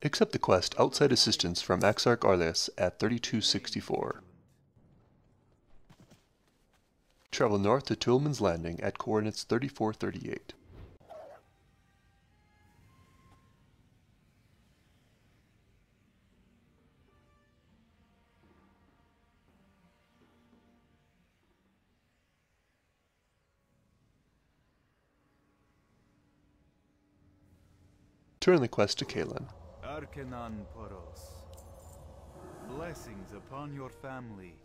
Accept the quest Outside Assistance from Exarch Orelis at 3264. Travel north to Tuluman's Landing at coordinates 3438. Turn the quest to Kaylaan. Arkanan Poros. Blessings upon your family.